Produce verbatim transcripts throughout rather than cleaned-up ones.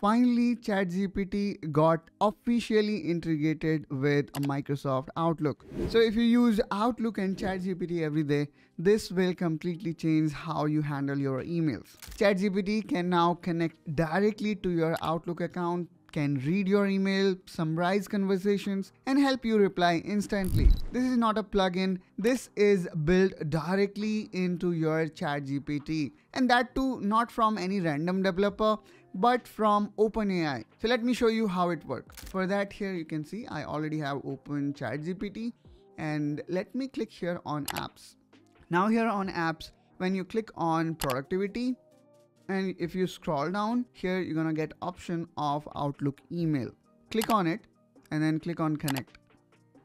Finally, ChatGPT got officially integrated with Microsoft Outlook. So if you use Outlook and ChatGPT every day, this will completely change how you handle your emails. ChatGPT can now connect directly to your Outlook account, can read your email, summarize conversations, and help you reply instantly. This is not a plugin. This is built directly into your ChatGPT, and that too not from any random developer, but from OpenAI. So let me show you how it works. For that, here you can see I already have open ChatGPT, and let me click here on apps. Now here on apps, when you click on productivity, and if you scroll down here, you're gonna get option of Outlook email. Click on it and then click on connect.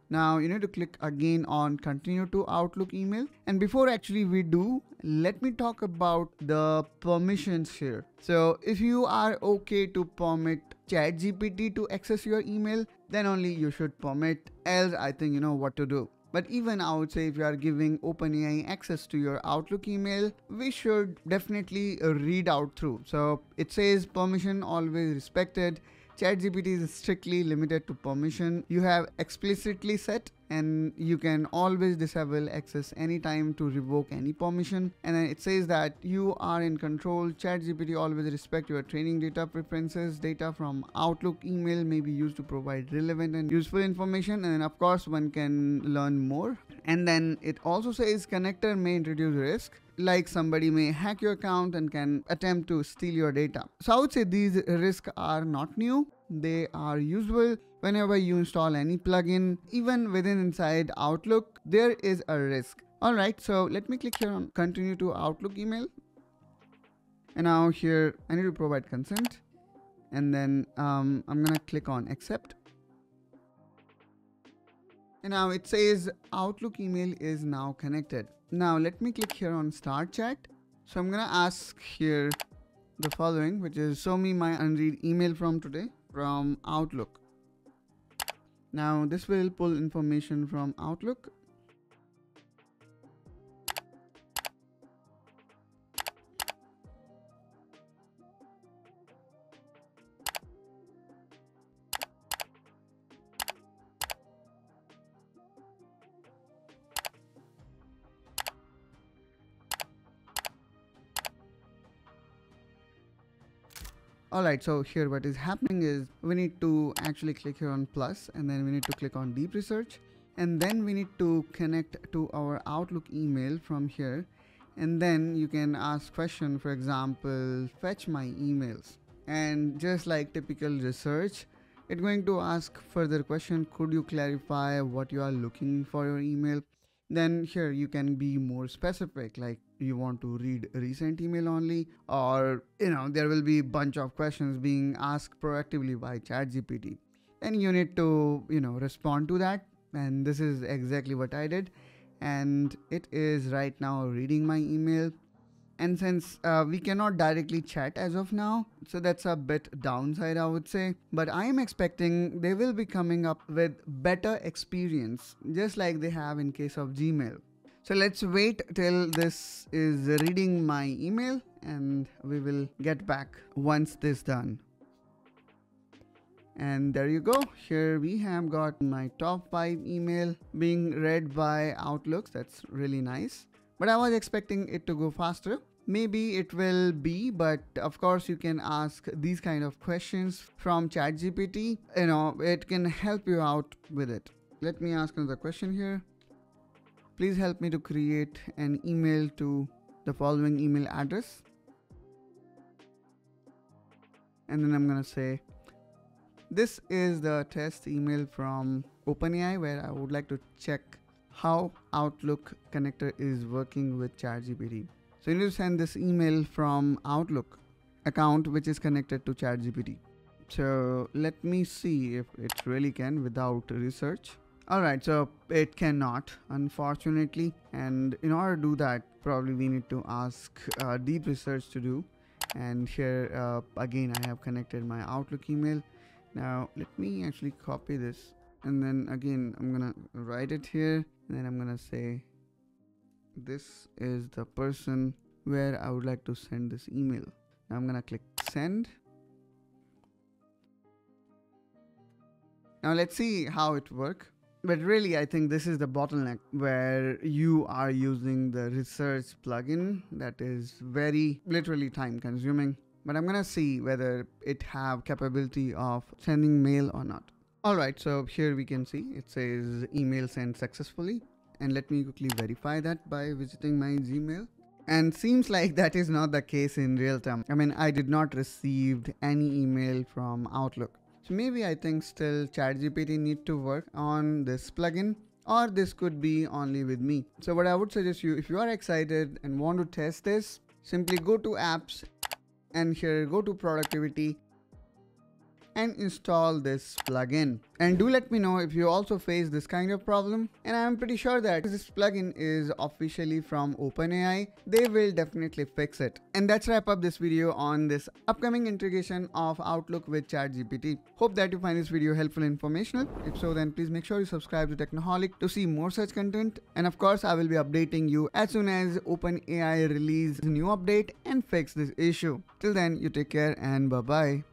Now you need to click again on continue to Outlook email. And before actually we do, let me talk about the permissions here. So if you are okay to permit ChatGPT to access your email, then only you should permit, else I think you know what to do. But even I would say if you are giving OpenAI access to your Outlook email, we should definitely read out through. So it says permission always respected. ChatGPT is strictly limited to permission you have explicitly set, and you can always disable access anytime to revoke any permission. And then it says that you are in control. ChatGPT always respect your training data preferences. Data from Outlook email may be used to provide relevant and useful information. And of course, one can learn more. And then it also says connector may introduce risk, like somebody may hack your account and can attempt to steal your data. So I would say these risks are not new. They are usual whenever you install any plugin, even within inside Outlook, there is a risk. All right, so let me click here on continue to Outlook email. And now here, I need to provide consent. And then um, I'm gonna click on accept. And now it says Outlook email is now connected. Now let me click here on start chat. So I'm gonna ask here the following, which is show me my unread email from today from Outlook. Now this will pull information from Outlook. Alright, so here what is happening is we need to actually click here on plus, and then we need to click on Deep Research, and then we need to connect to our Outlook email from here, and then you can ask question, for example, fetch my emails. And just like typical research, it's going to ask further question. Could you clarify what you are looking for your email? Then here you can be more specific, like you want to read recent email only, or you know, there will be a bunch of questions being asked proactively by ChatGPT, and you need to you know respond to that. And this is exactly what I did, and it is right now reading my email. And since uh, we cannot directly chat as of now, so that's a bit downside I would say, but I am expecting they will be coming up with better experience, just like they have in case of Gmail. So let's wait till this is reading my email, and we will get back once this is done. And there you go. Here we have got my top five email being read by Outlook. That's really nice. But I was expecting it to go faster. Maybe it will be, but of course you can ask these kind of questions from ChatGPT. You know, it can help you out with it. Let me ask another question here. Please help me to create an email to the following email address. And then I'm gonna say, this is the test email from OpenAI where I would like to check how Outlook connector is working with ChatGPT. So you need to send this email from Outlook account which is connected to ChatGPT. So let me see if it really can without research. Alright, so it cannot, unfortunately. And in order to do that, probably we need to ask uh, Deep Research to do. And here uh, again I have connected my Outlook email. Now let me actually copy this, and then again I'm gonna write it here, and then I'm gonna say this is the person where I would like to send this email. Now I'm gonna click send, Now let's see how it works. But really, I think this is the bottleneck where you are using the research plugin that is very literally time consuming. But I'm gonna see whether it have capability of sending mail or not. All right, so here we can see it says email sent successfully. And let me quickly verify that by visiting my Gmail. And seems like that is not the case in real time. I mean, I did not receive any email from Outlook. So maybe I think still ChatGPT need to work on this plugin, or this could be only with me. So what I would suggest you, if you are excited and want to test this, simply go to apps and here go to productivity and install this plugin. And do let me know if you also face this kind of problem. And I'm pretty sure that this plugin is officially from OpenAI. They will definitely fix it. And that's wrap up this video on this upcoming integration of Outlook with ChatGPT. Hope that you find this video helpful and informational. If so, then please make sure you subscribe to Technoholic to see more such content. And of course, I will be updating you as soon as OpenAI releases a new update and fix this issue. Till then, you take care and bye-bye.